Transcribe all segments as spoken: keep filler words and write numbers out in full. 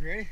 You ready?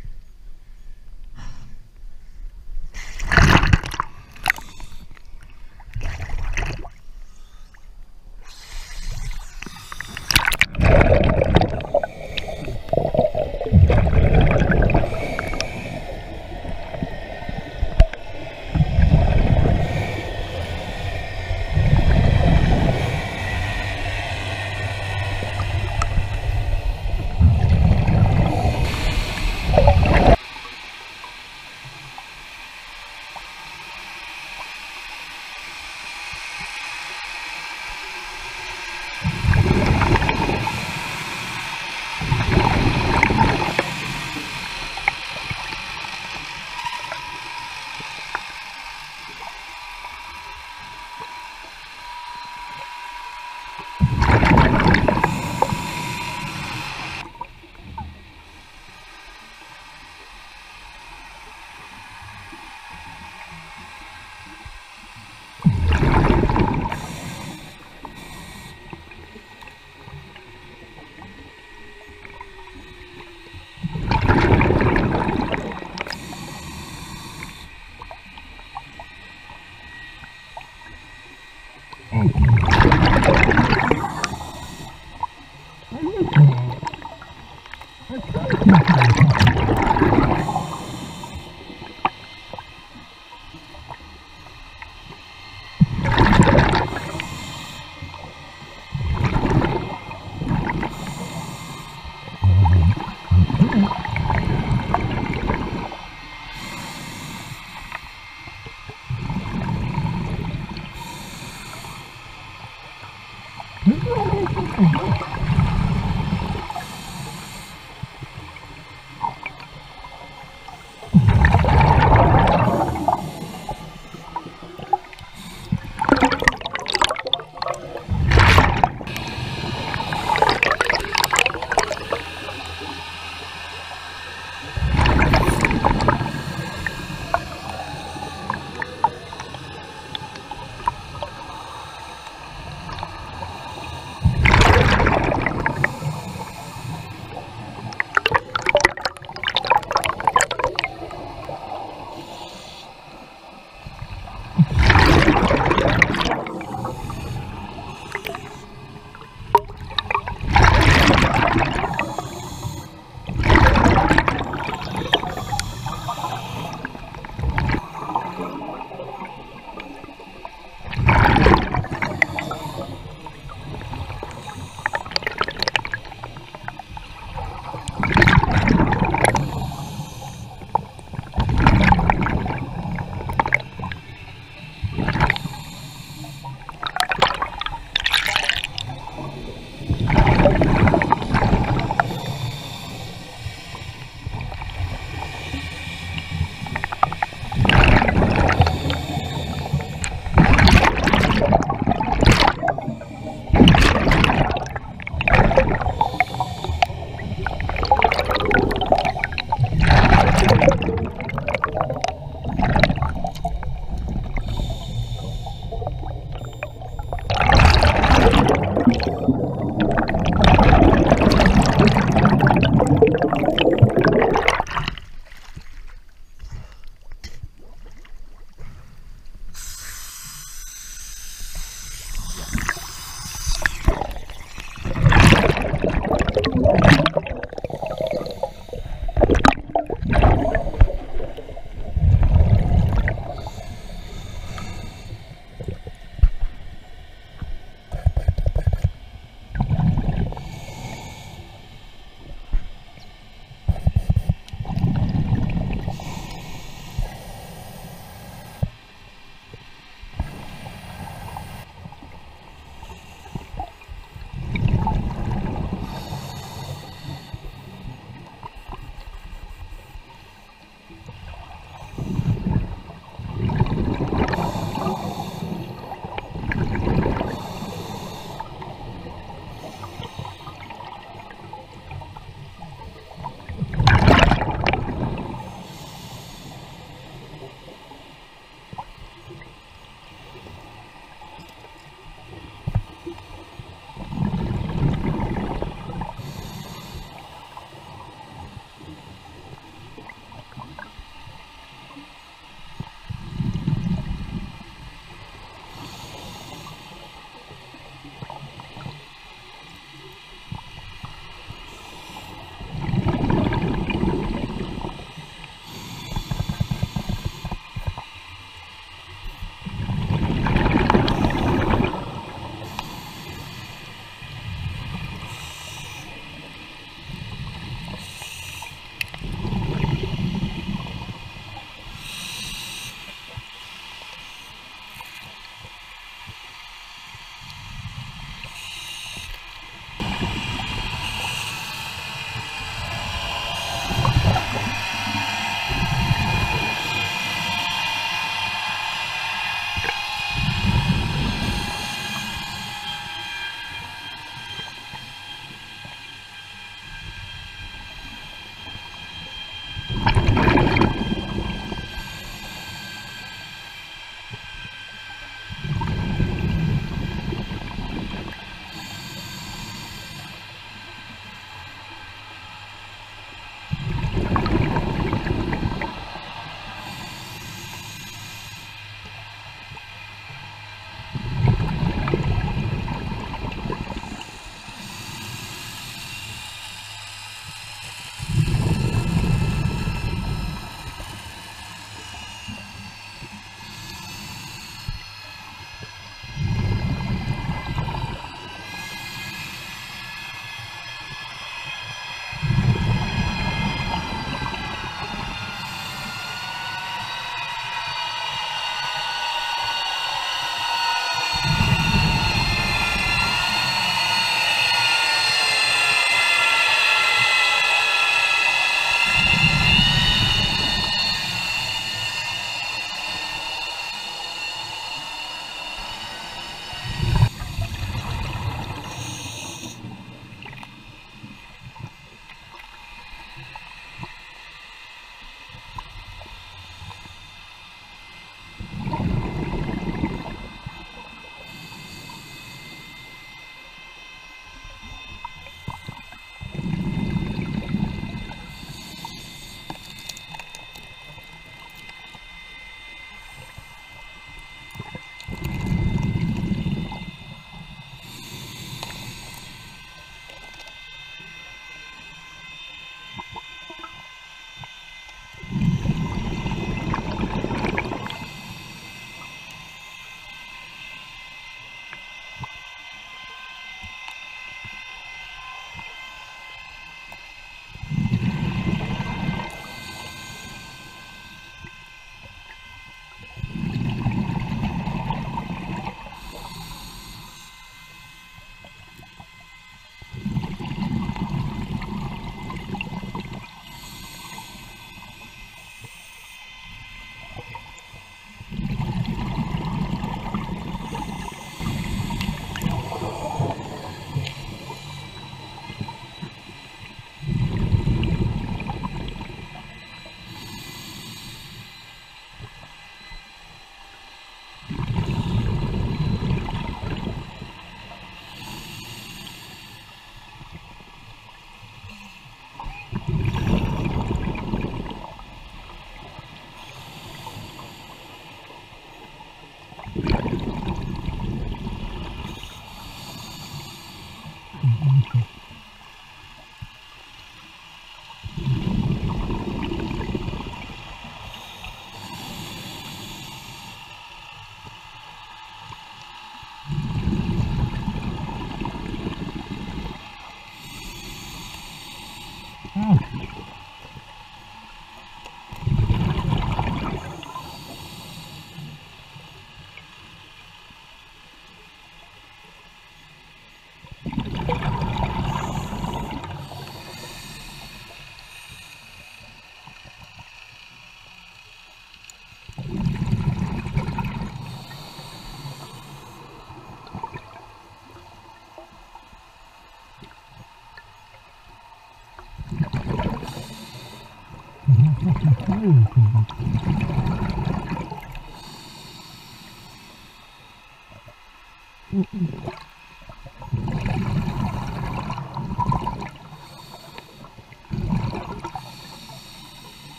Mm-hmm.